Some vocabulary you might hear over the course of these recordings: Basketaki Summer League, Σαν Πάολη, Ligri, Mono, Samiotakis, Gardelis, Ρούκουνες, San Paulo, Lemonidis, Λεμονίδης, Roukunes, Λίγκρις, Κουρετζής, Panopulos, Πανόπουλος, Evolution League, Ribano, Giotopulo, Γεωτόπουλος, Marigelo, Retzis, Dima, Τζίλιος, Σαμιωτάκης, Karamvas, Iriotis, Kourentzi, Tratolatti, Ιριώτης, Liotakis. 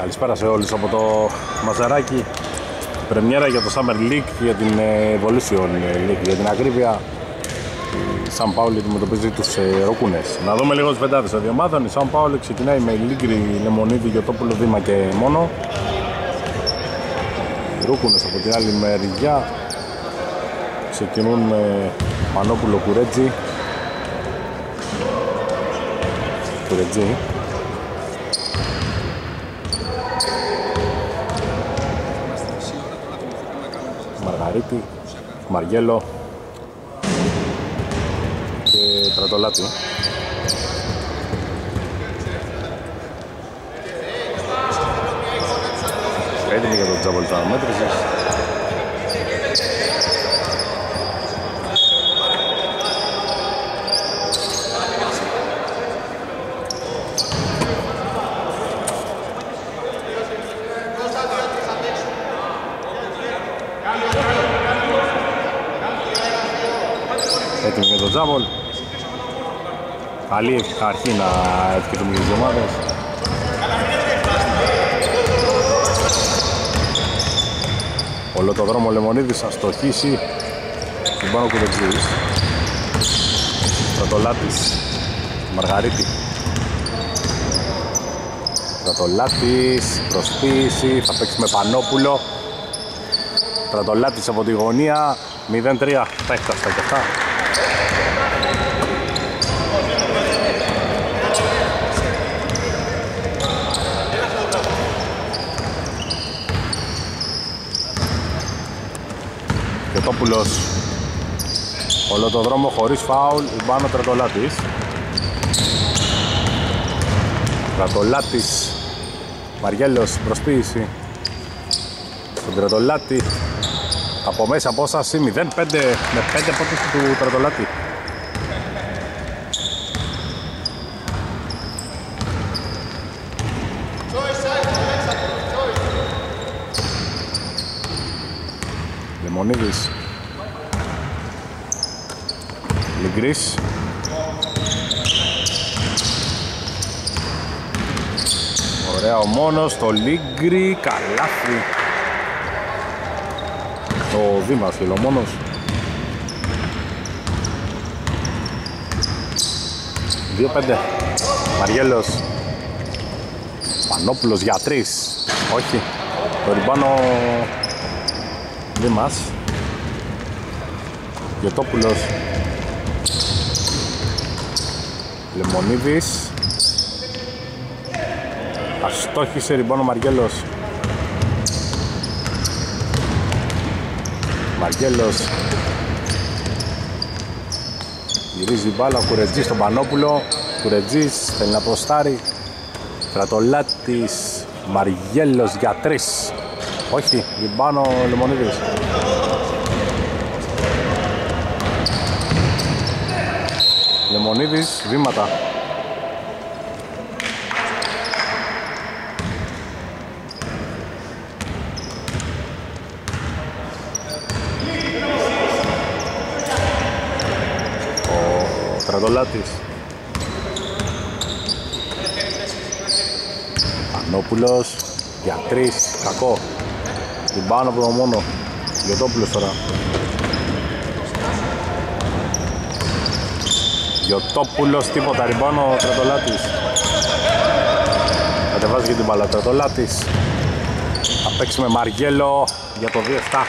Καλησπέρα σε όλους από το Μαζαράκι. Πρεμιέρα για το Summer League, για την Evolution League, για την ακρίβεια. Η Σαν Πάολη αντιμετωπίζει τους Roukunes. Να δούμε λίγο τις πεντάδες των ομάδων. Η Σαν Πάολη ξεκινάει με Λίγρι, Λεμονίδη, Γεωτόπουλο, Δήμα και Μόνο. Οι Roukunes από την άλλη μεριά ξεκινούν με Πanopulo, Kourentzi. Μαργαρίτη, Marigelo και Τρατολάτη. Έτοιμοι για το τζάμπολ αναμέτρησης. Έτοιμοι για το τζάμπολ. Καλή αρχή να ευκαιρθούμε για τις ομάδες. Όλο το δρόμο Λεμονίδης αστοχίσει την πάνω Kourentzi. Τρατολάτης, Μαργαρίτη. Τρατολάτης, προσποίηση, θα παίξει με Panopulo. Τρατολάτης από τη γωνία, 0-3, τα έφταστα και αυτά. Γεωτόπουλος, όλο το δρόμο χωρίς φάουλ, Ριμπάνο Τρατολάτης. Τρατολάτης, Μαριέλος, προσποίηση στον Τρατολάτη. Από μέσα απόσταση 0-5 με 5 πόντους του Τρατολάτη. Λεμονίδης, Λιγκρίς, ωραία ο Μόνος, το Λίγκρι, καλάθι. Ο Δήμας Φιλομόνος. Δύο πέντε, Marigelo, Panopulos, Giartreis, όχι, το Ribano Δήμας, Giotopulo, Lemonidis, αστόχησε Ribano Marigelo. Marigelo γυρίζει μπάλα, Kourentzi στον Panopulo. Kourentzi θέλει να προστάρει. Τρατολάτης, Marigelo, Giartreis, όχι, Ριμπάνο Λεμονίδης. Λεμονίδης, βήματα. Ο Τρατολάτης. Panopulos, Giartreis, κακό. Την πάνω από το Μόνο, Γεωτόπουλος τώρα. Γεωτόπουλος, τίποτα, Ριμπάνο, Τρατολάτης. Κατεβάζει και την μπάλα, Τρατολάτης. Θα παίξει με Marigelo για το 2-7.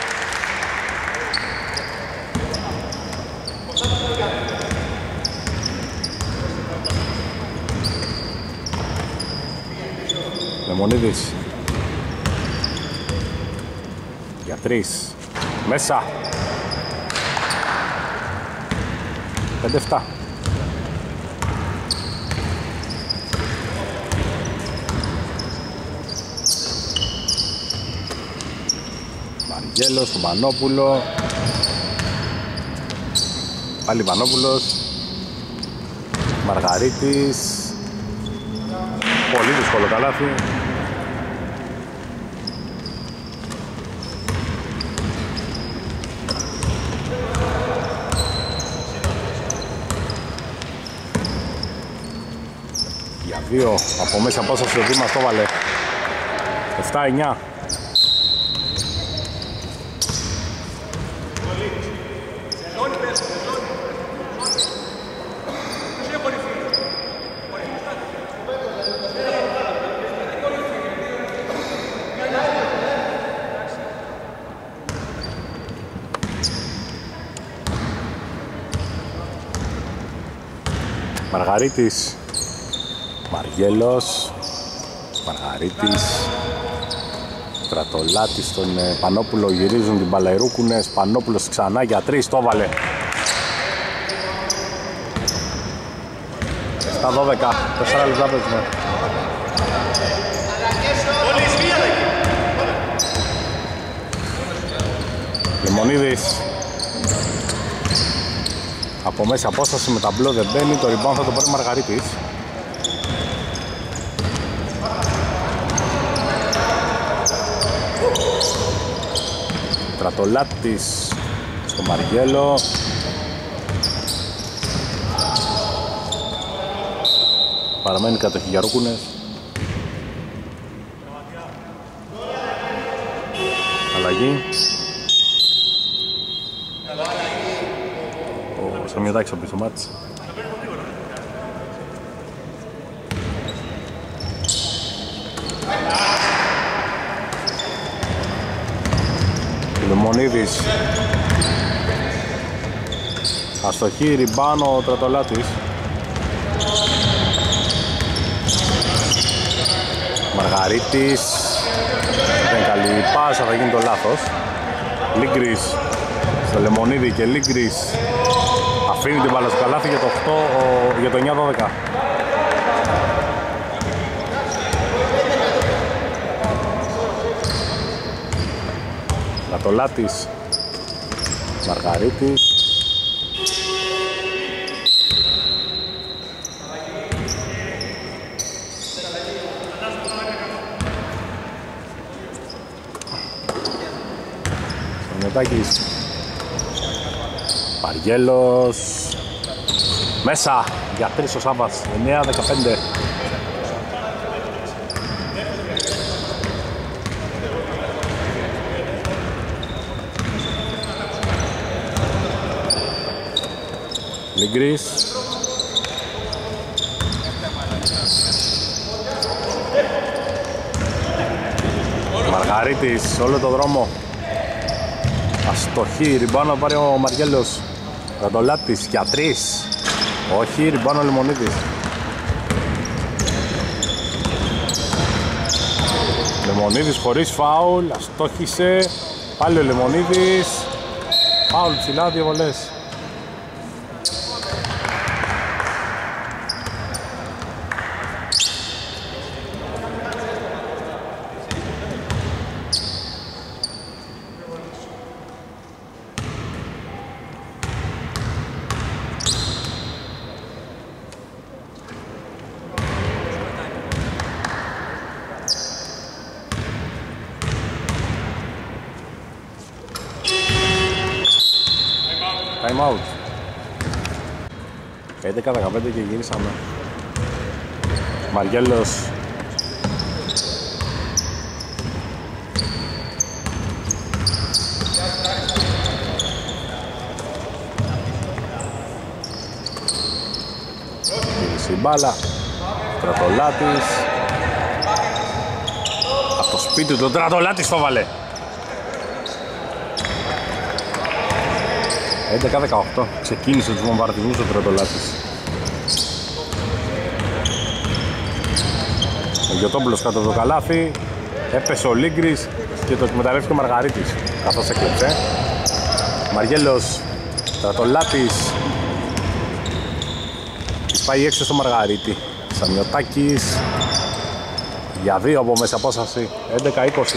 Λεμονίδης. Giartreis, μέσα. 5-7. Marigelo στον Panopulo. Πάλι Panopulos. Μαργαρίτης. Πολύ δύσκολο καλάθι. Δύο από μέσα πόσα στο Δήμα, το βάλε. 7-9. Μαργαρίτης, Μαργέλος, Μαργαρίτης, Τρατολάτη στον Πανόπουλο, γυρίζουν την μπάλα οι Ροούκουνες, Πανόπουλος ξανά για 3, το βάλε. 7-12, 4 λεπτά παίζουμε. Λεμονίδης. Από μέσα απόσταση με ταμπλό δεν μπαίνει, το rebound θα το πάρει Μαργαρίτης. Τρατολάτης στο Μαργέλο. Παραμένει κατοχή για Ροούκουνες. Αλλαγή. Samiotakis από πίσω μάτς. Λεμονίδης. Αστοχή, Ριμπάνο, ο Τρατολάτης. Μαργαρίτης. Δεν καλή πάσα, θα γίνει το λάθος. Λίγκρις. Στο Λεμονίδη και Λίγκρις. Αφήνει την μπάλα στο καλάθι για το 9-12. Τρατολάτης, Μαργαρίτης. Σαμιωτάκης. Παργέλος, μέσα για 3 ο Σάββας, 9-15. Λίγκρις. Μαργαρίτης, όλο το δρόμο. Αστοχή, ριμπάνω πάρει ο Μαργέλος. Τρατολάτης για 3. Όχι, ριμπάνω Λεμονίδης. Λεμονίδης χωρίς φάουλ, αστόχησε. Πάλι ο Λεμονίδης. Φάουλ ψηλά, 2 βολές. Time out. 11-15 και γυρίσαμε. Μαργέλος. Γύρισε η μπάλα. Τρατολάτης. Από το σπίτι του Τρατολάτης το βάλε. 11-18, ξεκίνησε τους βομβαρδισμούς ο Τρατολάτης. Ο Γιωτόπουλος κάτω το καλάθι, έπεσε ο Λίγκρης και το εκμεταλλεύτηκε ο Μαργαρίτης, καθώς έκλεψε. Μαργέλος, Τρατολάτης, πάει έξω στο Μαργαρίτη. Σαμιωτάκης, για 2 από μέσα απόσταση, 11-20.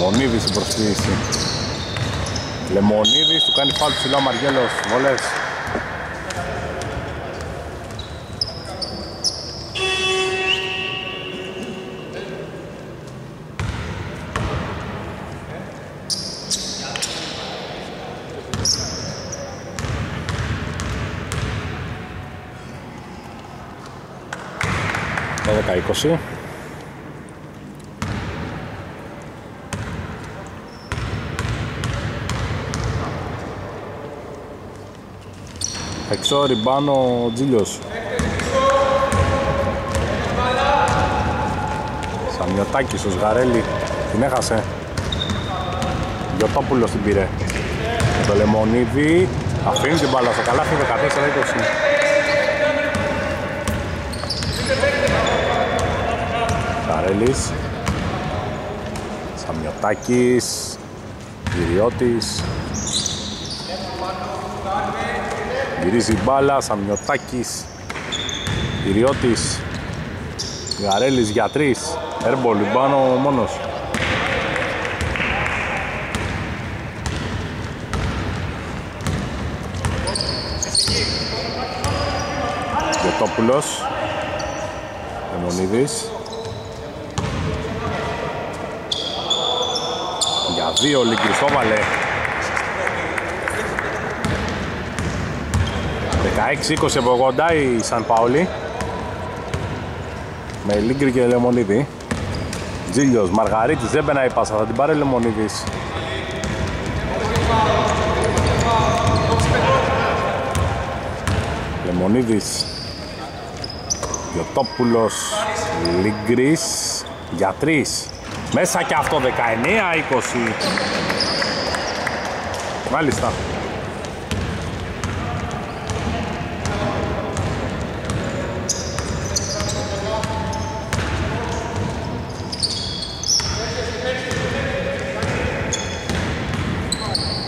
Λεμονίδης στην προσφύγηση. Λεμονίδης, του κάνει φάουλ ψηλά ο Μαργέλος, βολές. 12-20. Εξώ, Ριμπάνο, ο Tzilios. Σαμιωτάκης, ο Σγαρέλη, την έχασε. Γεωτόπουλο την πήρε. Το Λεμονίδι αφήνει την μπάλα στο καλάθι, 14-20. Καρέλης, Σαμιωτάκης, Ιριώτης. Γυρίζει η μπάλα, Σαμιωτάκης, Ιριώτης, Γαρέλης για 3. Έρμπολ, Λιμπάνο μόνος. Γεωτόπουλος, Λεμονίδης. Για 2, Λίγκρι στο βάλε. 16-20 από κοντά η Σαν Παόλη. Με Λίγκρι και Λεμονίδη. Tzilios, Μαργαρίτης, δεν μπαίνει η πάσα, θα την πάρει Λεμονίδης. Λεμονίδης, Γεωτόπουλος, Λίγκρις, για 3. Μέσα και αυτό, 19-20. Μάλιστα.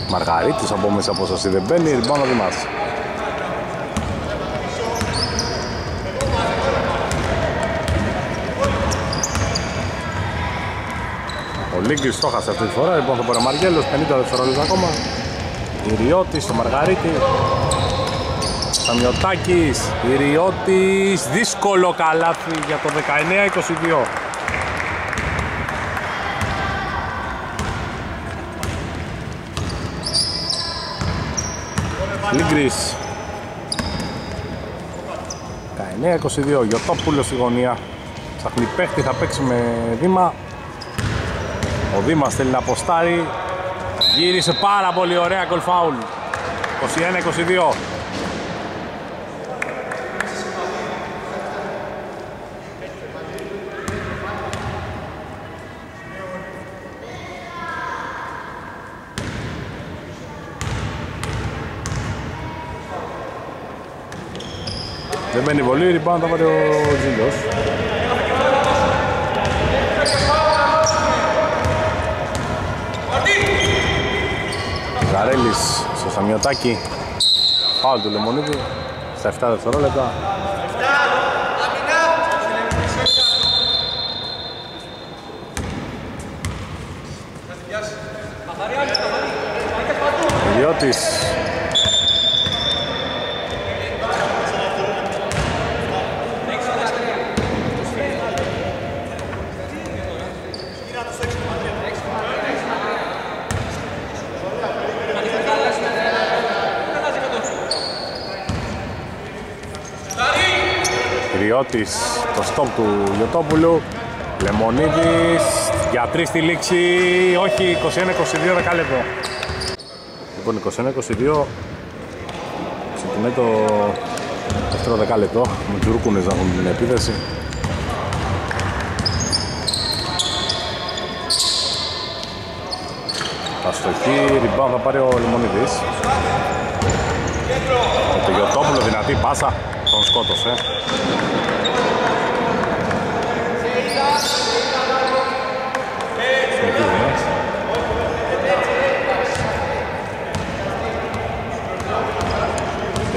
Μαργαρίτης από μέσα απόσταση δεν μπαίνει, Ριμπάνο Δημάς. Ο Λίγκρις το χάσε αυτή τη φορά, λοιπόν θα μπορεί ο Μαργέλος, 50 δευτερόλεπτα ακόμα. Ιριώτης, ο Μαργαρίτη. Σαμιωτάκης, Ιριώτης, δύσκολο καλάθι για το 19-22. Λίγκρις, 19-22, Γεωτόπουλος στη γωνία. Ψαχνει παίχτη, θα παίξει με Δήμα. Ο Δήμας θέλει να αποστάρει. Γύρισε πάρα πολύ ωραία, goal foul. 21-22. Δεν μπαίνει πολύ, ριμπάουντ θα πάρει ο Tzilios. Γαρέλης στο Σαμιωτάκι. Πάω του Λεμονίδη στα 7 δευτερόλεπτα. Ιδιώτης. Το στόπ του Γεωτόπουλου. Λεμονίδης για 3 στη λήξη. Όχι, 21-22 δεκάλεπτο. Λοιπόν, 21-22 ξεκινάει το δεύτερο δεκάλεπτο. Με τους Roukunes να έχουν την επίθεση. Αστοχή, ριμπάουντ θα πάρει ο Λεμονίδης. Το Γεωτόπουλο, δυνατή πάσα, τον σκότωσε.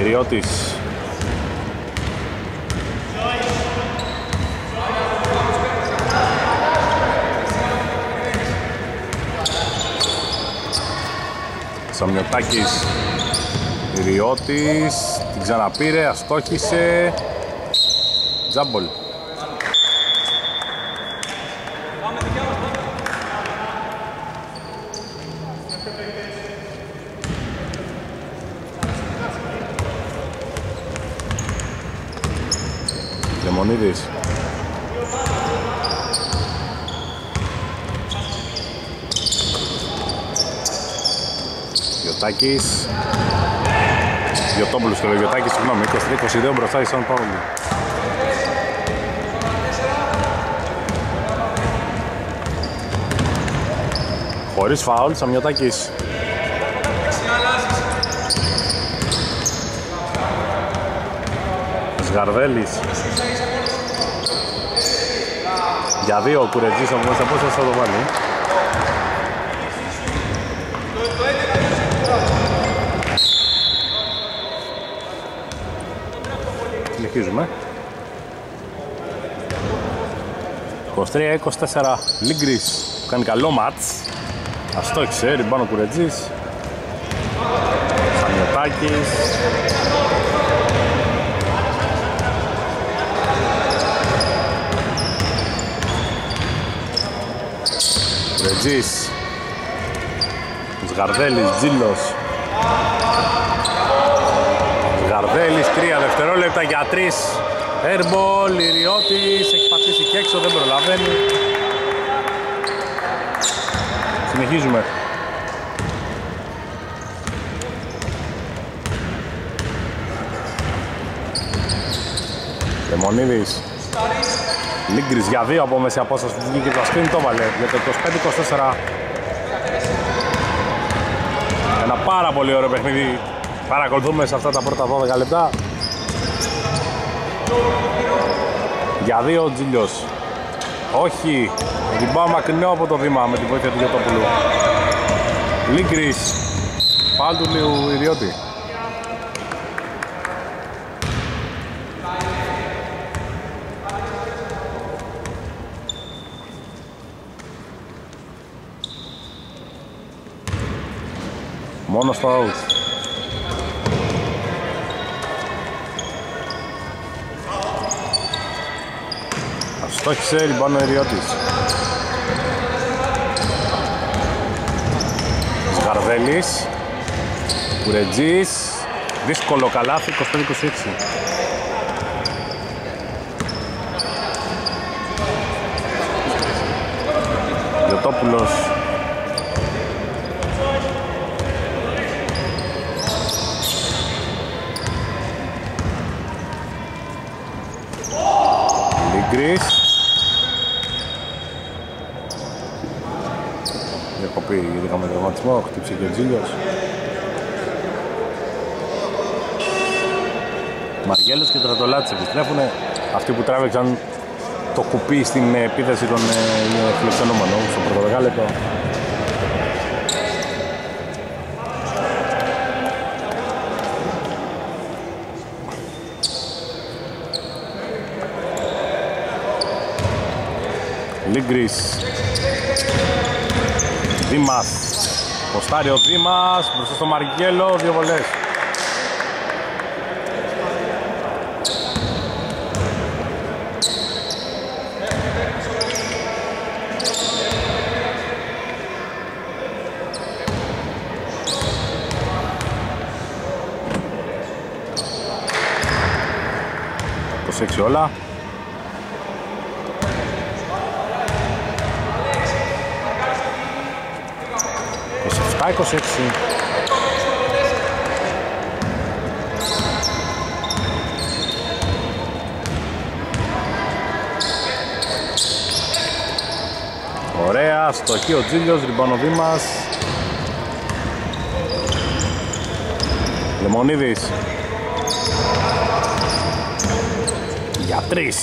Ιριώτης. Σαμιωτάκης, Ιριώτης, την ξαναπήρε, αστόχησε. Τζάμπολ. Λεμονίδης. Λιωτάκης. Γεωτόπουλος και ο Λιωτάκης, συγγνώμη, 23-22 μπροστά η Σαν Πάουλου. Χωρίς φάουλ, Σαμιωτάκης. Γαρδέλης. Για δύο ο Κουρετζής από μέσα πόσα θα το βάλει. Συνεχίζουμε. 23-24. Λίγκρις κάνει καλό μάτς. Αστόχησε, ριμπάνω ο Κουρετζής. Σαμιωτάκης. Ρετζής, Σγαρδέλης, Τζίλος. Σγαρδέλης, 3 δευτερόλεπτα για 3. Airball, Ιριώτης, έχει πατήσει και έξω, δεν προλαβαίνει. Συνεχίζουμε. Λεμονίδης. Λίγκρις για 2 από μέση απόσταση που βγήκε το ασκριν, το βάλε για το 25-24. Ένα πάρα πολύ ωραίο παιχνίδι παρακολουθούμε σε αυτά τα πρώτα 12 λεπτά. Για 2 ο Tzilios. Όχι, την πάω μακρινό από το Δήμα με τη βοήθεια του Γεωτόπουλου. Λίγκρις, πάλι του Ιριώτη. Μόνο στο out. Αστόχησε, ριμπάνω ο Ιριώτης. Σγαρδέλης, Κουρετζής, δύσκολο καλάθι, 25-26. Γεωτόπουλος. Διακοπή γιατί είχαμε δραματισμό, χτύψε και ο Tzilios. Μαργέλος και Τρατολάτης επιστρέφουν, αυτοί που τράβηξαν το κουπί στην επίθεση των φιλοξενούμενων στο πρωτοδεκάλεπτο. Λίγκρις, Δήμας, ποστάρει ο Δήμας, μπροστά στο Μαργέλο, δύο βολές. Το 6 όλα. Άκος έξι. Ωραία, στοχή ο Tzilios, ριμπάνο Δήμας. Λεμονίδης. Για 3.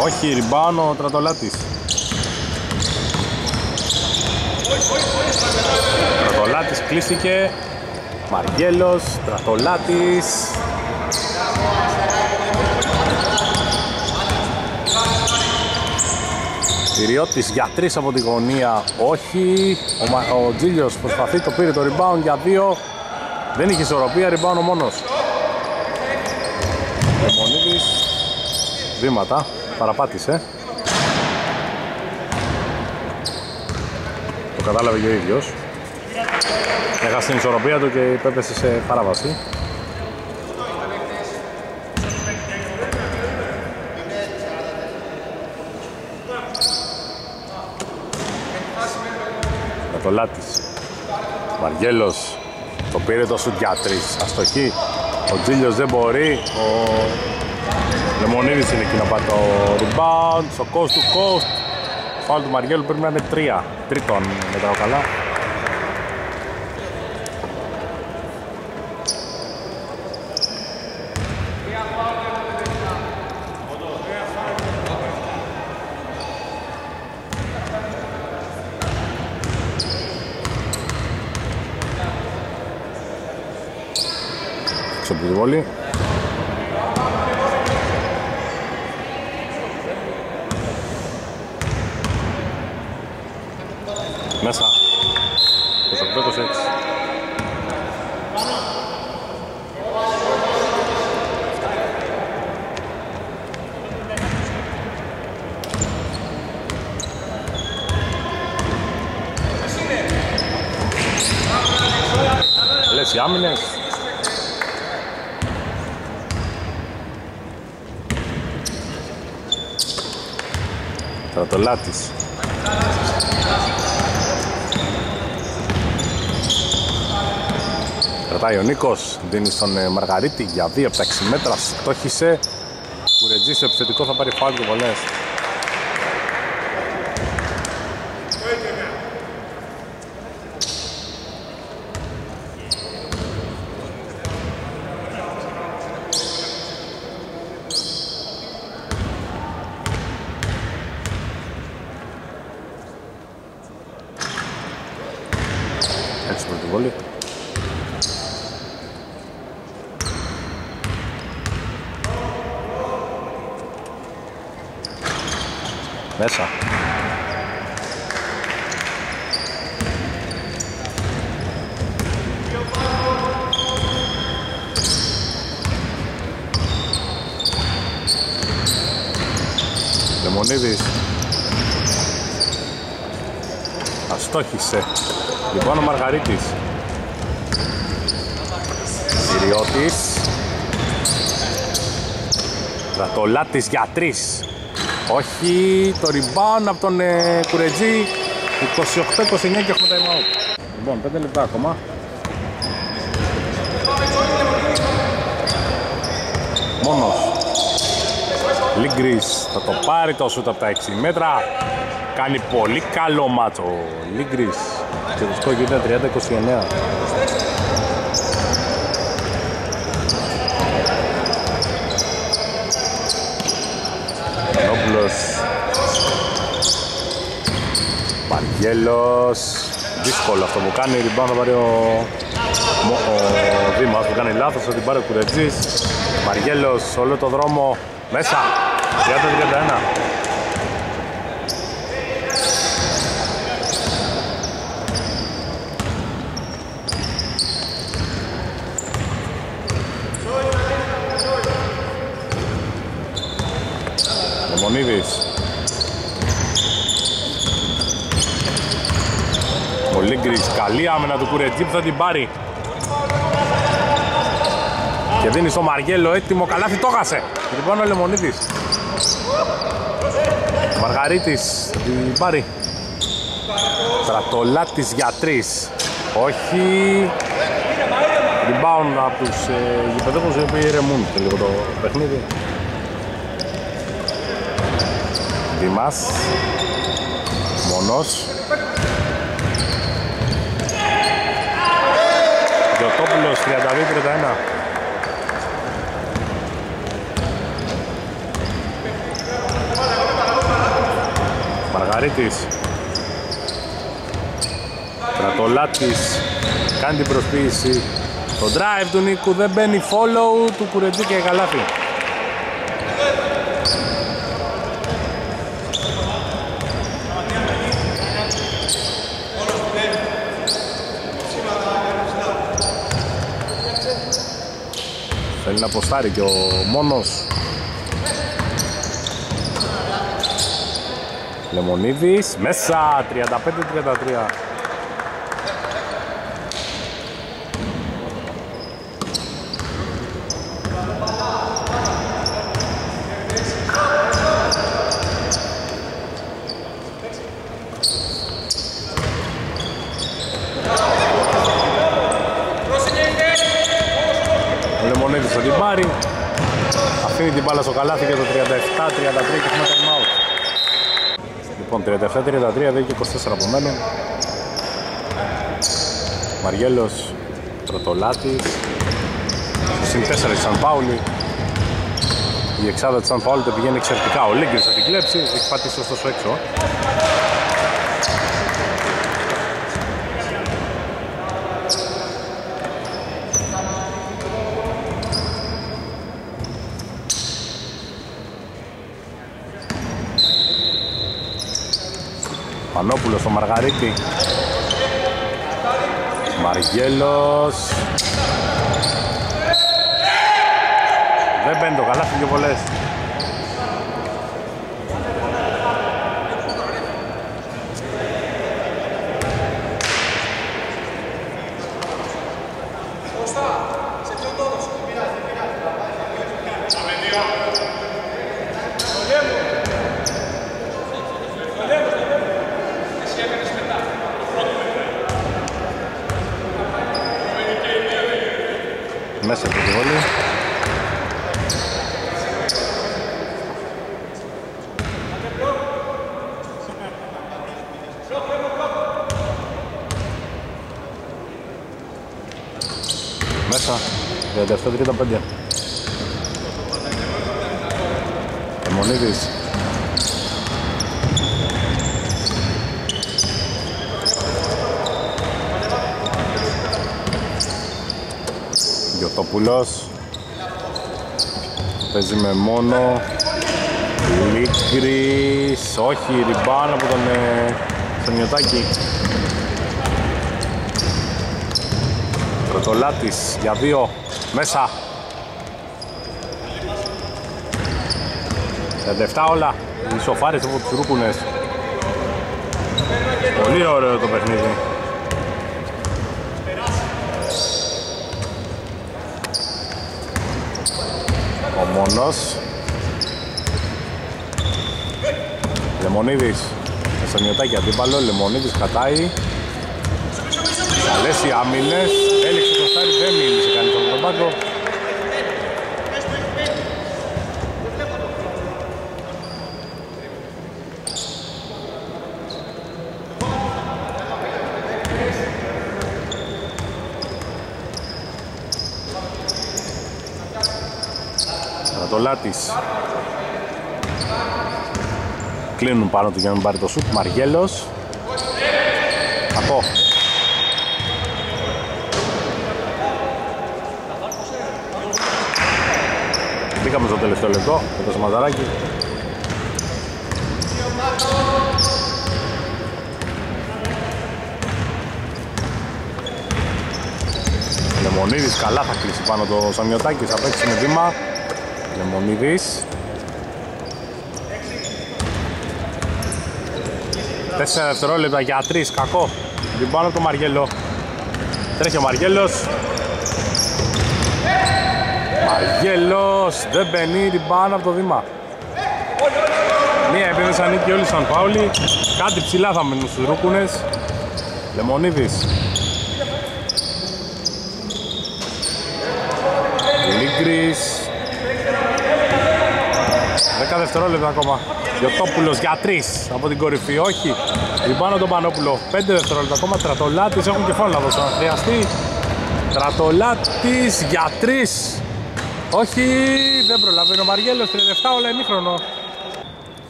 Όχι, ριμπάνο ο Τρατολάτης. Τρατολάτης κλείστηκε. Μαργέλος, Τρατολάτης. Ιριώτης για 3 από τη γωνία. Όχι. Ο Tzilios προσπαθεί, το πήρε το rebound για 2. Δεν είχε ισορροπία, rebound ο Μόνος. Λεμονίδης. Βήματα, παραπάτησε. Το κατάλαβε και ο ίδιος. Έχασε την ισορροπία του και υπέπεσε σε παράβαση. Τρατολάτης, Βαργέλος, πήρε το σουτ για τρεις. Αστοχή. Ο Tzilios δεν μπορεί. Ο Lemonidis είναι εκείνο πάνω το rebound. Στο coast to coast. Φάουλ του Μαριέλου πρέπει να είναι τρία. Τρίτον μετράω καλά. Ξεπληβόλη. Μέσα. 28-26. Λες οι άμυνες. Τρατολάτης. Κρατάει ο Νίκος, δίνει στον Μαργαρίτη για 2 από τα 6 μέτρα, στόχισε. Kourentzi σε επιθετικό, θα πάρει φάουλ και βολές. Μέσα. Lemonidis. Αστόχησε. Λοιπόν ο Μαργαρίτης. Ιριώτης. Τρατολάτης για τρεις. Όχι, το rebound από τον Kourentzi. 28-29 και έχουμε τα ημάου. Λοιπόν, 5 λεπτά ακόμα. Μόνος Ligri θα το πάρει το σούτ από τα 6 μέτρα. Κάνει πολύ καλό μάτσο ο Ligri και το σκορ γίνεται 30-29. Μαριγέλος, δύσκολο αυτό που κάνει, την πάνω θα πάρει ο Δήμας που κάνει λάθος, θα την πάρει ο Kourentzi. Μαριγέλος, όλο το δρόμο, μέσα, 30-31. Lemonidis. Ο Ligris, καλή άμυνα του Kourentzi που θα την πάρει. Και δίνει στο Μαργέλο, έτοιμο, καλάθι, το χάσε. Λοιπόν ο Lemonidis. Ο Μαργαρίτης θα την πάρει. Τρατολάτης για τρεις. Όχι. Rebound από τους γηπεδόχους, οι οποίοι ηρεμούν και λίγο το παιχνίδι. Δήμας, Μόνος. Γεωτόπουλος, 32-31. Μαργαρίτης. Τρατολάτης, κάνει την προσποίηση. Το drive του Νίκου δεν μπαίνει, follow του Kourentzi και καλάθι. Θέλει να αποστάρει και ο Μόνος. Lemonidis, μέσα, 35-33. Ο Λεμονίδης θα την πάρει. Αφήνει την μπάλα στο καλάθι για το 37-33 και έχουμε time out. Λοιπόν, 37-33, 2 και 24 απομένουν. Μαριέλος, Τρατολάτης. Συν 4 η Σαν Πάουλη. Η εξάδα της Σαν Πάουλη το πηγαίνει εξαιρετικά. Ο Λίγκρις θα την κλέψει, έχει πατήσει ωστόσο έξω. Πανόπουλος στο Μαργαρίτη. Μαργέλος. Δεν μπαίνει το καλάθι, πιο πολλές. Μέσα από τη βολή. Μέσα, 37-35. Λεμονίδης. Γιωτόπουλος παίζει με μόνο. Λίγκρις, όχι, Ριμπάνο από τον Σαμιωτάκη. Τρατολάτης για δύο, μέσα. 37 όλα, οι σοφάρες από τους Roukunes. Πολύ ωραίο το παιχνίδι. Μόνος. Λεμονίδης. Σαμιωτάκη αντίπαλο. Λεμονίδης κατάει. Καλές οι άμυνες. Έλεξε το στάρι. Δεν μίλησε κανείς από τον πάγκο. Τρατολάτης. Κλείνουν πάνω του για να μην πάρει το σουτ. Μαργέλος. Από. Μπήκαμε στο τελευταίο λεπτό με το σαματαράκι. Λεμονίδης καλά θα κλείσει πάνω το Σαμιωτάκης. Θα παίξει με Δήμα. Λεμονίδης. 4 δευτερόλεπτα για 3, κακό. Την πάνω από το Μαργέλο. Τρέχει ο Μαργέλος. Μαργέλος δεν μπαίνει, την πάνω από το Δήμα. Μία επίδεση ανήκει όλοι Σαν Πάουλη. Κάτι ψηλά θα μείνουν στους Roukunes. Λεμονίδης. Λίγκρις. 10 δευτερόλεπτα ακόμα. Γεωτόπουλος για 3 από την κορυφή. Όχι. Ριμπάνω τον Πανόπουλο. 5 δευτερόλεπτα ακόμα. Τρατολάτης. Έχουν και φάουλ να δώσουν. Χρειαστεί. Τρατολάτης για 3. Όχι. Δεν προλαβαίνει ο Μαργέλος. 37 όλα ημίχρονο.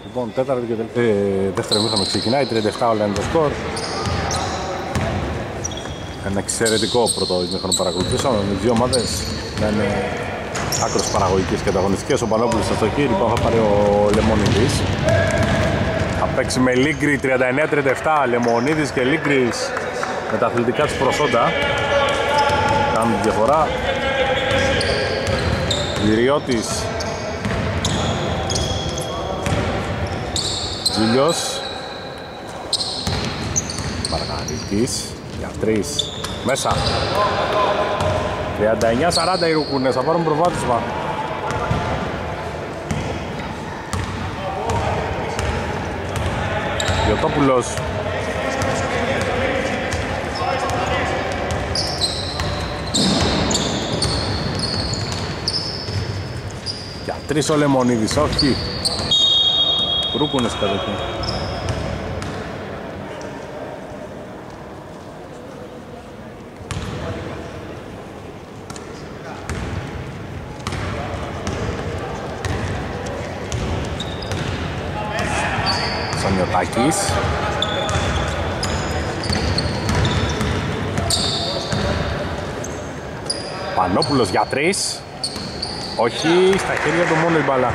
Λοιπόν, δεύτερο ημίχρονο ξεκινάει. 37 όλα είναι το σκορ. Ένα εξαιρετικό πρώτο ημίχρονο παρακολουθήσαμε. Με δύο ομάδες. Άκρως παραγωγικές και ανταγωνιστικές. Ο Πανόπουλος στο χείρι, λοιπόν, θα πάρει ο Λεμονίδης. Θα παίξει με Λίγκρι 39-37. Λεμονίδης και Λίγκρις με τα αθλητικά τους προσόντα κάνουν τη διαφορά. Ιριώτης. Tzilios. Μαργαρίτης για 3. Μέσα. 39-40 οι Roukunes, θα πάρουν προβάδισμα. Γεωτόπουλος. Για τρεις ο Λεμονίδης, όχι. Ρούκουνες κατοχή. Σαμιωτάκης. Πανόπουλος για τρεις. Όχι, στα χέρια του μόνο η μπάλα.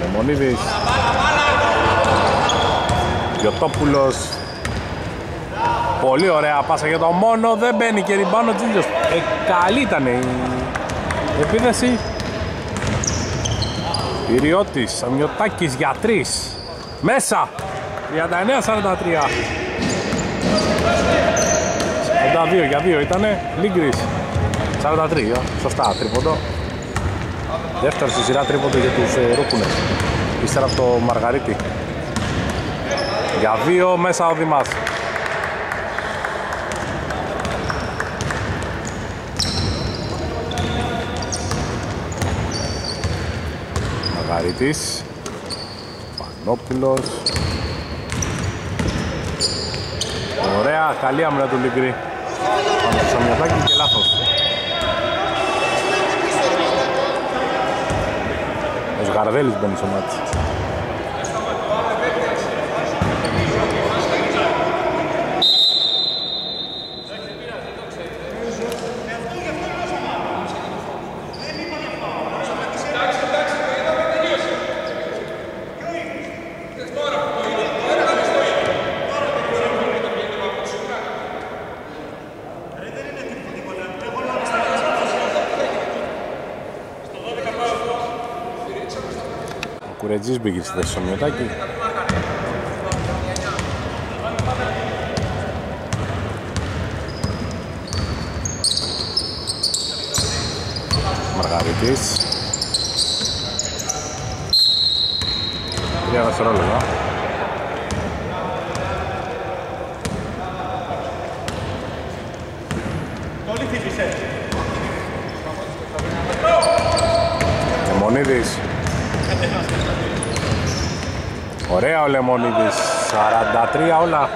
Λεμονίδης. Γιωτόπουλος. Πολύ ωραία πάσα για το μόνο, δεν μπαίνει και Ριμπάνο Tzilios. Καλή ήταν η επίδεση. Ιριώτης, Σαμιωτάκης για 3. Μέσα, 39-43. 42 για 2 ήτανε, Λίγκρις. 43, σωστά, τρίποντο. Δεύτερο στη σειρά τρίποντο για τους Roukunes. Ύστερα από το Μαργαρίτη. Για 2 μέσα ο Διμάς. Μαργαρίτης. Πανόπουλος. Ωραία, καλή άμυνα του Λίγκρι. Πανεπιστημιακή και λάθος. Ο Γαρδέλης μπαίνει στο μάτι. Ρετζής μπήκε στη θέση Σαμιωτάκη. Μαργαρίτης. Τρία δευτερόλεπτα. Λεμονίδης. Ωραία ο Λεμονίδης, 43 όλα.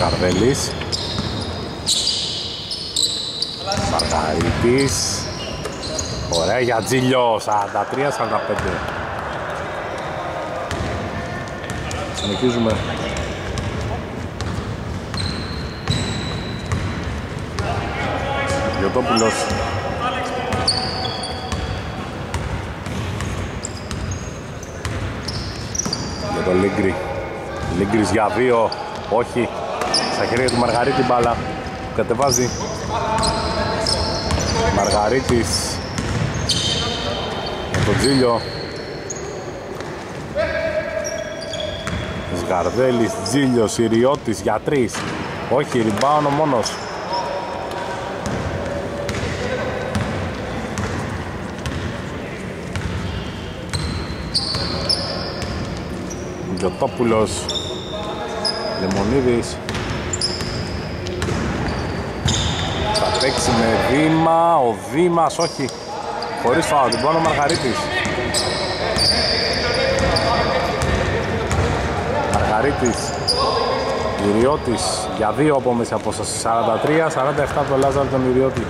Καρδέλης. Μαργαρίτης. Ωραία για Tzilios, 43-45. Συνεχίζουμε. Γεωτόπουλος. Για τον Λίγκρι. Λίγκρις για 2. Όχι. Στα χέρια του Μαργαρίτη μπάλα. Κατεβάζει. Μαργαρίτης. Για τον Tzilio. Σγαρδέλης, Tzilios, Ιριώτης για 3. Όχι, rebound ο μόνος. Γιωτόπουλος, Λεμονίδης. Θα παίξει με Δήμα, ο Δήμας, όχι. Χωρίς φάουλ, την πάνω ο Μαργαρίτης. Μαργαρίτης, Ιριώτης, για 2 από μέση απόσταση, 43-47 το Λάζαρο τον Ιριώτη.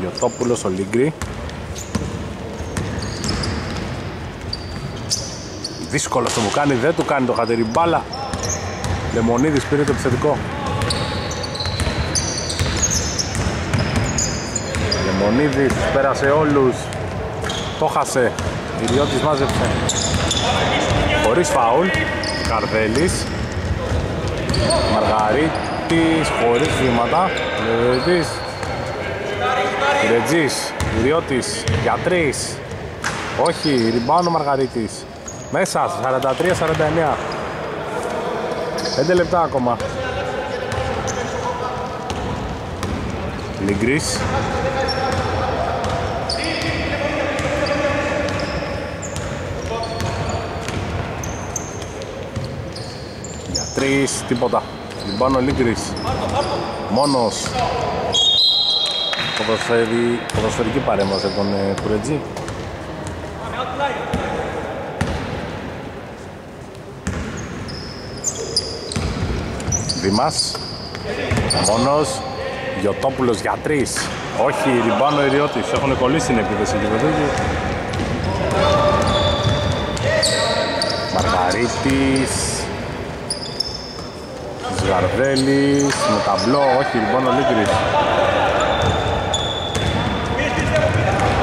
Γεωτόπουλος, ο Λίγκρι. Δύσκολο το μου κάνει, δεν του κάνει το χατερή μπάλα. Λεμονίδης πήρε το επιθετικό. Λεμονίδης πέρασε όλους. Το χάσε. Ιριώτης μάζεψε. Χωρίς φάουλ. Καρδέλης. Μαργαρίτης χωρίς βήματα. Λεμονίδης. Ρετζής, Ιριώτης, για 3. Όχι, rebound ο Μαργαρίτης. Μέσα, 43-49. 5 λεπτά ακόμα. Λίγκρις. Γιαρτρέις, τίποτα. Ριμπάνο Λίγκρις. Μόνος. Ποδοσφαιρική παρέμβαση από τον Κουρετζή. Δήμας. Μόνος. Γεωτόπουλος για τρεις. Όχι, Ριμπάνο Ιριώτης. Έχουν κολλήσει την επίθεση και πετούγει. Μαργαρίτης. Γαρδέλης. Με ταμπλό. Όχι, Ριμπάνο Λίγκρις.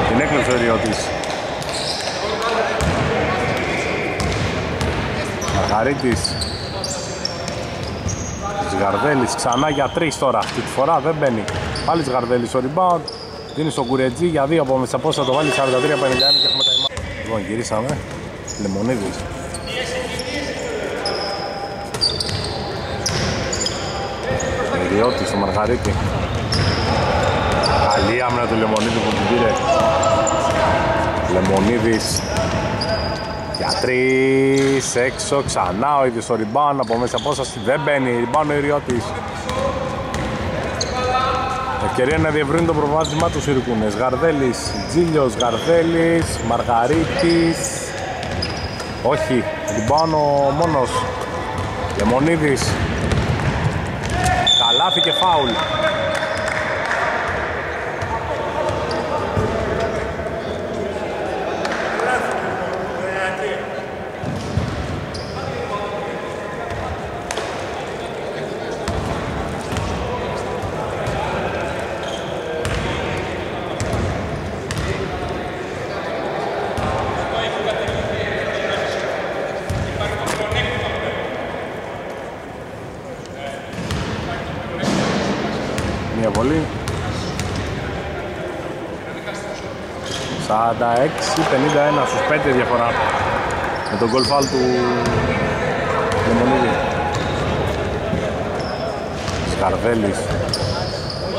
Την έκλειψε ο Ιριώτης. Μαργαρίτης. Γαρδέλης ξανά για 3 τώρα. Αυτή τη φορά δεν μπαίνει. Πάλι Γαρδέλης ο rebound. Δίνει στον Κουρετζή για 2 από μέσα. Πώς θα το βάλει 43-51 και έχουμε τα ημάτια. Λοιπόν, γυρίσαμε. Λεμονίδης. Ιδιώτης, ο Μαργαρίτη. Καλή άμυνα του Λεμονίδη που την πήρε. Λεμονίδης. Για 3, έξω, ξανά ο ίδιος ο rebound από μέσα απόσταση, δεν μπαίνει, rebound ο Ιριώτης. Ευκαιρία να διευρύνει το προβάδισμά τους οι Ρουχούνες. Γαρδέλης, Tzilios, Γαρδέλης, Μαργαρίτης. Όχι, rebound ο Μόνος. Λεμονίδης. Καλάθι και φάουλ. Πολύ. 46-51 στους 5 διαφορά με τον goal foul του Λεμονίδη. Σκαρδέλης.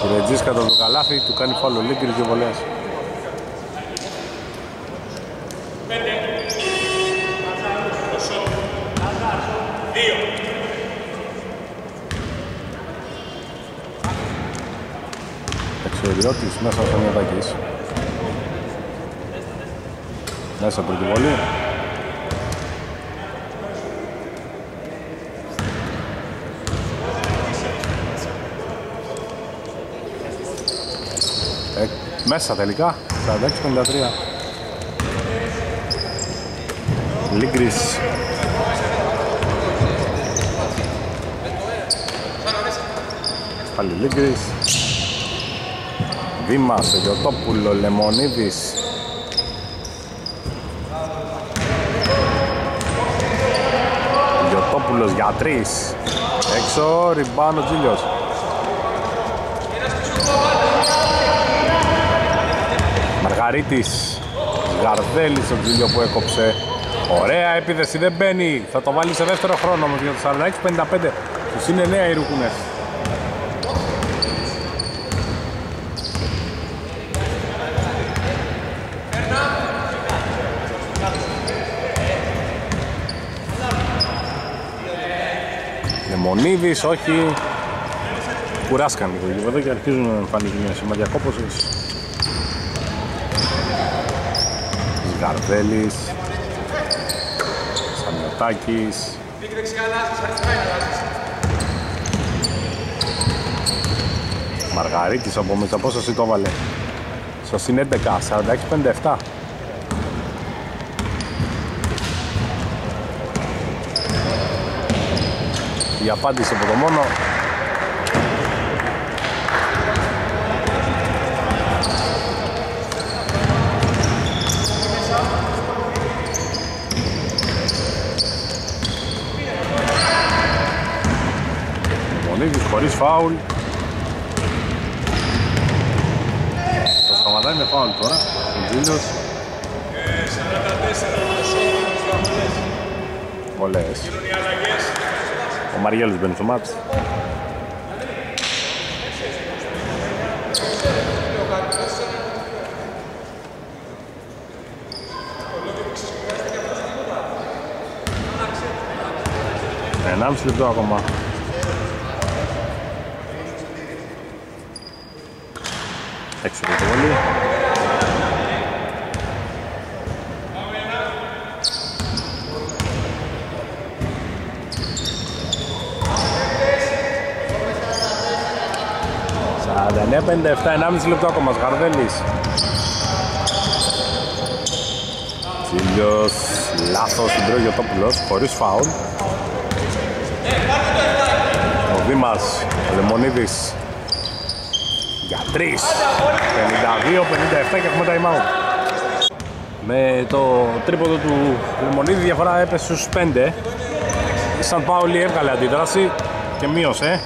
Ο Ρετζής κατά το καλάθι του κάνει foul ο Λίγκρις και βολές. Ιδιώτης μέσα στο Μιωτάκης. Μέσα από την βολή. Μέσα τελικά. 46-53. Λίγκρις. Πάλι Λίγκρις. Δήμα, Γεωτόπουλο, Λεμονίδης. Γεωτόπουλος για 3. Έξω, Ριμπάνο Tzilios. Μαργαρίτης. Γαρδέλης ο Tzilio που έκοψε. Ωραία επίθεση, δεν μπαίνει. Θα το βάλει σε δεύτερο χρόνο όμως για το 46-55. Τους είναι 9 οι Roukunes. Μονίδης, όχι. Κουράσκαν λίγο γήπεδο και αρχίζουν να εμφανίζουν μια σημαντική κόπωση. Γαρδέλης. Σαμιωτάκης. Μαργαρίτης από μέσα απόσταση το έβαλε. Στο συν 11, 46-57. Η απάντηση από το μόνο. Μονίδης χωρίς φάουλ. Το σταματάει με φάουλ τώρα. Tzilios. Πολλές. Ο Μαριγέλος μπαίνει στο μάτς. 1,5 λεπτό ακόμα. Έξω από το βολί. Σαν 9,57, 1,5 λεπτό ακόμα. Γαρδέλης. Tzilios, λάθος στην τρώει ο Γιωτόπουλος, χωρίς φάουλ. Ο Δήμας, ο Λεμονίδης, για 3, 52-57 και έχουμε time out. Με το τρίποδο του Λεμονίδη διαφορά έπεσε στους 5. Η Σαν Πάολη έβγαλε αντίδραση και μείωσε.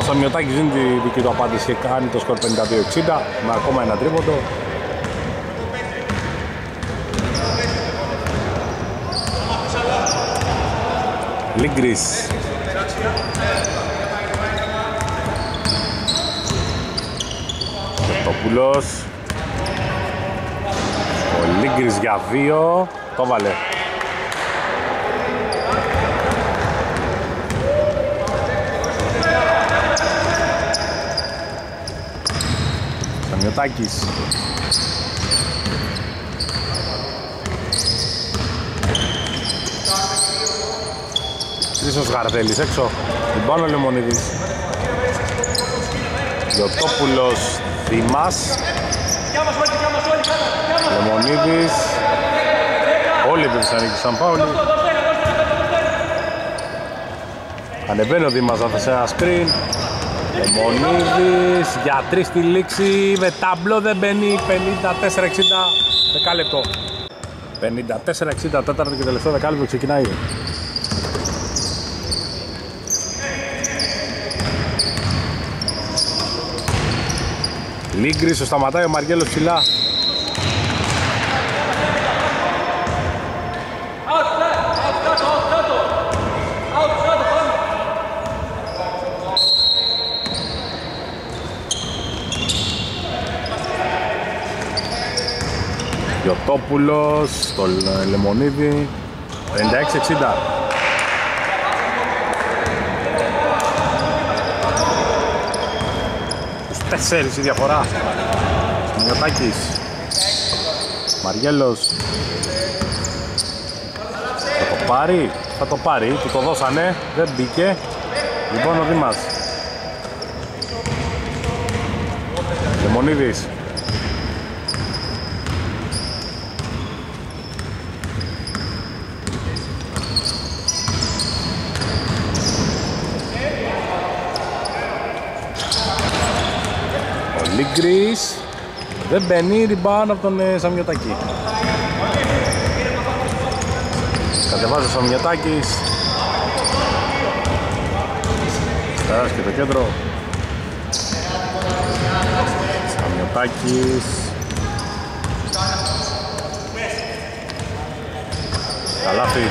Ο Σαμιωτάκης δίνει τη δική του απάντηση και κάνει το σκορ 52-60 με ακόμα ένα τρίποδο. Ligris. Γεωτόπουλος. Ο Ligris για 2. Το βάλε. Samiotakis. Ίσως Γαρδέλης έξω, Ριμπάνο Λεμονίδης, Γεωτόπουλος, Δήμας, Λεμονίδης, όλοι επίπτωσαν του Σαν Πάολη. Ανεβαίνει ο Δήμας να θέσει ένα screen, Λεμονίδης, για 3 στη λήξη, με ταμπλό δεν μπαίνει, 54-60 δεκάλεπτο. 54-60, τέταρτο και τελευταίο δεκάλεπτο ξεκινάει. Λίγκρις, ο σταματάει ο Μαργέλο ψηλά. Γεωτόπουλος, στο Λεμονίδη, 56-60. Τέσσερις η διαφορά. Μιωτάκης, Μαριέλος. Θα το πάρει, θα το πάρει, του το δώσανε, δεν μπήκε. Λοιπόν ο Δήμας, Λεμονίδης, Ligris, δεν μπαίνει, ριμπάν από τον Σαμιωτάκη. Κατεβάζει ο Σαμιωτάκης. Περάσει και το κέντρο. Σαμιωτάκης. Καλάθι.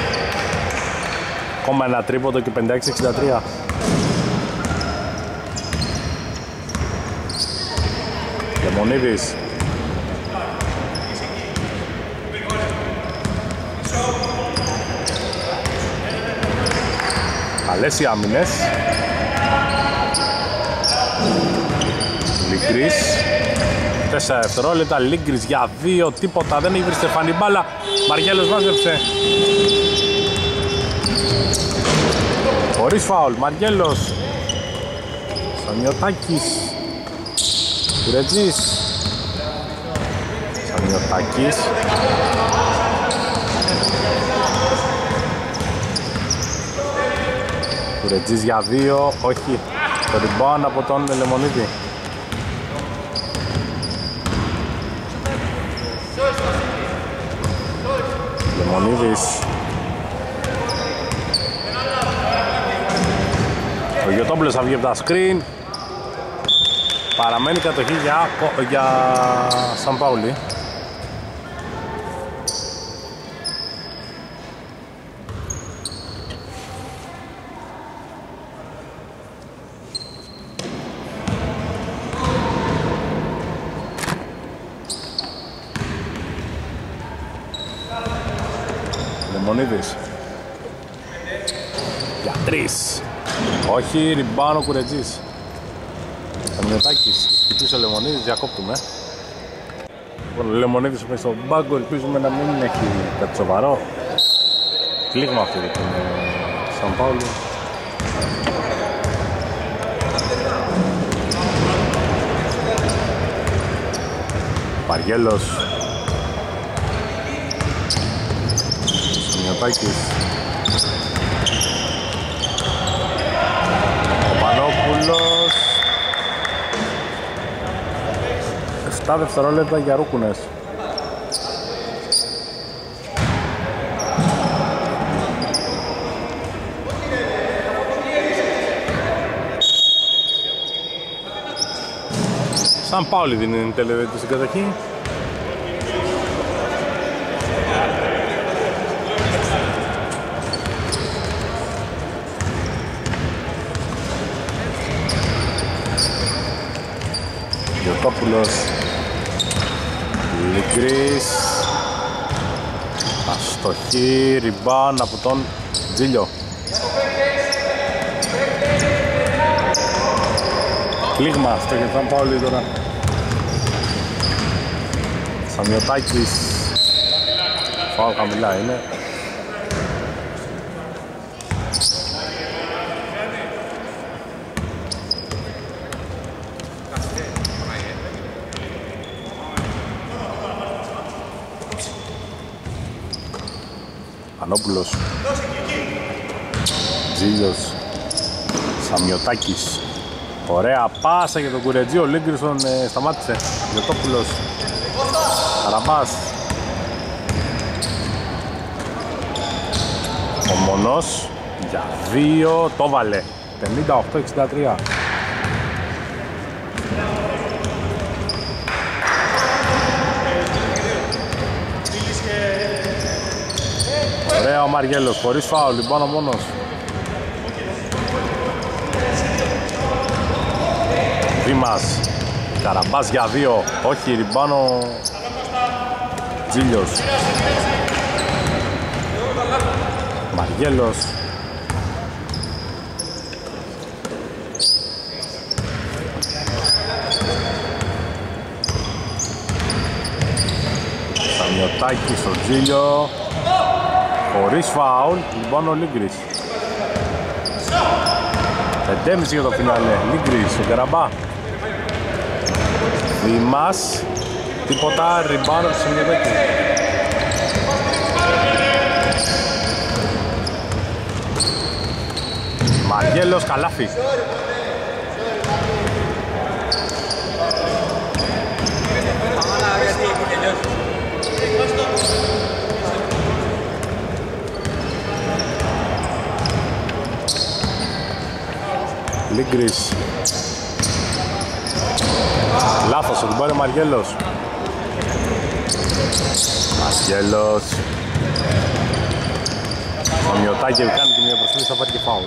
Ακόμα ένα τρίποντο και 56-63. Λεμονίδης, καλές οι άμυνες. Ligris, 4 δευτερόλεπτα, Ligris για 2, τίποτα, δεν έχει βρει στεφανή μπάλα. Μαργέλος βάζεψε. Χωρίς φάουλ, Μαργέλος. Σαμιωτάκης. Retzis, Samiotakis, Kourentzi για 2, όχι, το rebound από τον Λεμονίδη. Λεμονίδης, ο Γεωτόπουλος θα βγει από τα screen. Παραμένει κατοχή για Σαν Πάολη. Λεμονίδης. τρεις. Όχι, Ριμπάνο Κουρετζής. Σαμιωτάκης, χτυπήσε ο Λεμονίδης, διακόπτουμε. Ο Λεμονίδης μέσα στον μπάγκο, ελπίζουμε να μην έχει κάτι σοβαρό. Πλήγμα αυτό για τον Σαν Πάουλο. Παργέλος. Σαμιωτάκης. Ο Πanopulos. 7 δευτερόλεπτα για Roukunes. Σαν Πάολη δίνει την τελετή στην κατοχή. Γεωτόπουλος. Λικρής. Αστοχή, ριμπάν από τον Tzilio. Πλήγμα αυτό για τον Πάολη τώρα. Σαμιωτάκης. Φάω χαμηλά είναι. Πanopulos. Tzilios. Σαμιωτάκης. Ωραία πάσα για τον Κουρετζή, ο Λίγκρης τον σταμάτησε. Γεωτόπουλος. Καραμπάς. Ο Μονός για 2, το βάλε. 58-63. Ωραία ο Μαριέλος, χωρίς φάουλ, λοιπόν ο Μόνος. Δίμας, Καραμπάς για 2, όχι, Ριμπάνο Tzilios. Μαργέλος. Σαμιωτάκης στο Tzilio, χωρίς φάουλ, Ριμπάνο Λίγκρης. 5,5 για το φινάλε, Λίγκρης στον Καραμπά. Δήμας, τίποτα, ριμπάνω του Σαμιωτάκη. Μαργέλος, καλάφι. Λίγκρης. Λάθος, ο Ριμπάνο Μαργέλος. Μαργέλος. Ο Μιωτάκη κάνει και μια προσφύγηση, θα πάρει και φάουλ.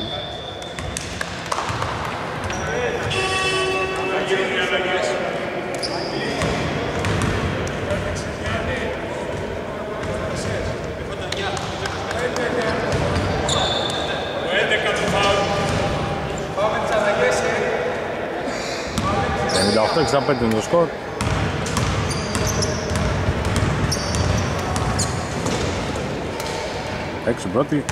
Αυτό 65 είναι το σκορ. Έξω πρώτη.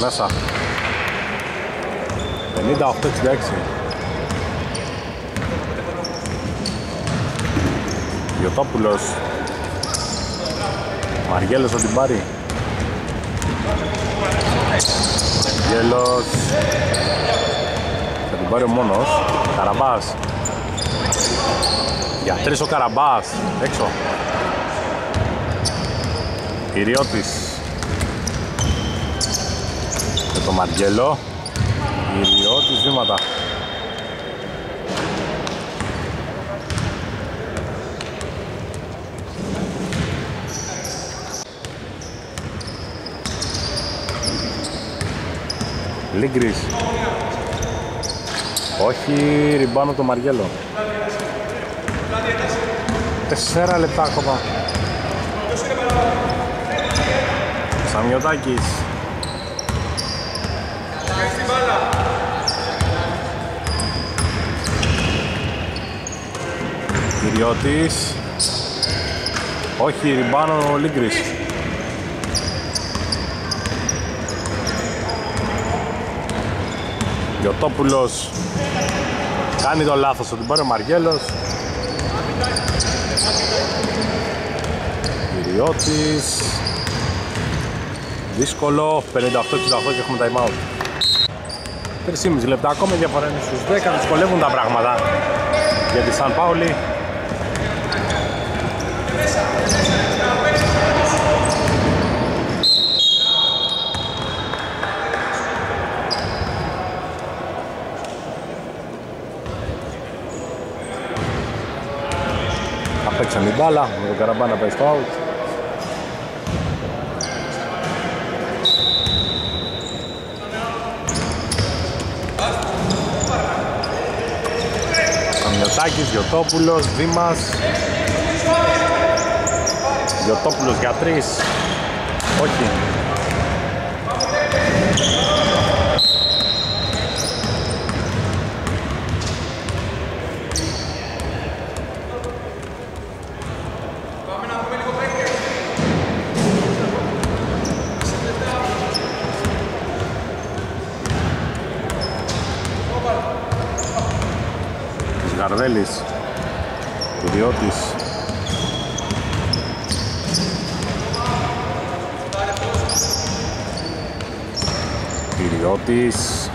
Μέσα. 58-66. Γεωτόπουλος. Μαργέλος θα την πάρει. Μαργέλος. Θα την πάρει ο Μόνος. Καραμπάς. Για τρεις ο Καραμπάς. Έξω. Ιριώτης. Και το Μαργέλο. Ιριώτης βήματα. Λίγκρις. Όχι, Ριμπάνο το Μαριέλο. 4 λεπτά ακόμα. Σαμιωτάκης. Ιριώτης. Όχι, Ριμπάνο Λίγκρις. Γιωτόπουλος. Κάνει το λάθος, θα την πάρει ο Μαριέλος. Ιριώτης. Δύσκολο, 58-68 και έχουμε time out. 3,5 λεπτά ακόμα, διαφορά είναι στους 10, δυσκολεύουν τα πράγματα για τη Σαν Πάολη. Απέξαν την μπάλα, με τον Καραμπάνα πάει στο out. Λιωτάκης, Γεωτόπουλος, Δήμας. Γεωτόπουλος για 3. Όχι. Gardelis, Iriotis. Iriotis.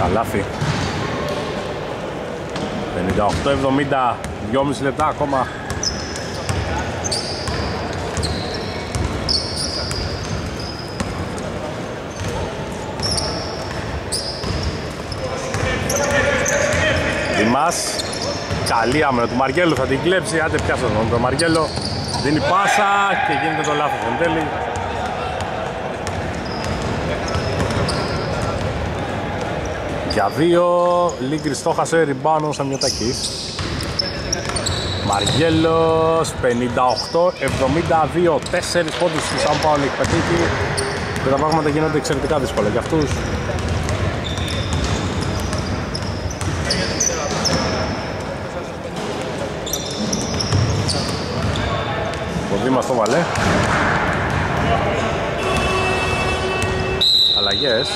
Καλάφι. 58-70, 2,5 λεπτά ακόμα. Μας. Καλή άμυνα του Μαργέλου, θα την κλέψει, άντε πιάσω τον Μαργέλο, δίνει πάσα και γίνεται το λάθος εν τέλει. Για 2, Λίγκρις το χάσε, Ριμπάνο, Σαμιωτακής. Μαργέλος, 58-72, 4 πόντους του Σαν Πάολο έχει πετύχει και τα πράγματα γίνονται εξαιρετικά δύσκολα για αυτούς. Δήμα στο βαλέ. Αλλαγές.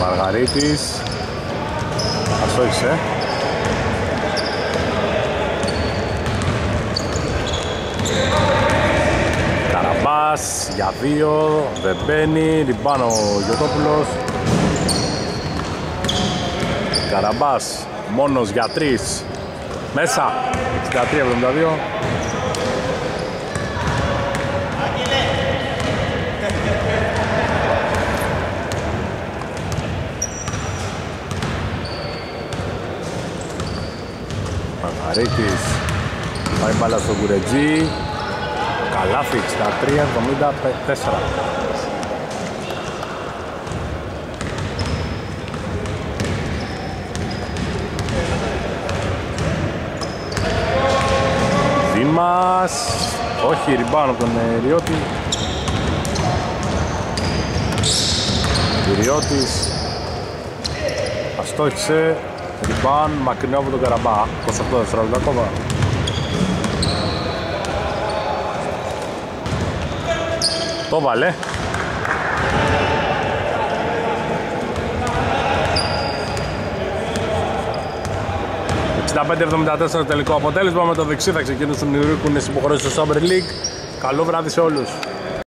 Μαργαρίτης. Ασόιξε. Καραμπάς για 2. Δεν μπαίνει. Ριμπάνο Γεωτόπουλος. Καραμπάς μόνος για 3. Μέσα. 63-72. Ρίτης, πάει μπάλα στον Κουρετζή. Καλάφι, 63-74. Δήμας, όχι, Ριμπάνο από τον Ιριώτη. Ιριώτης, αστόχησε. Ριμπάν, μακρινό από τον Καραμπά, 28 δευτερόλεπτα ακόμα. Το βάλε. Το τελικό αποτέλεσμα. Με το δεξί θα ξεκινήσουν οι Roukunes υποχρεώσεις στο Summer League. Καλό βράδυ σε όλους.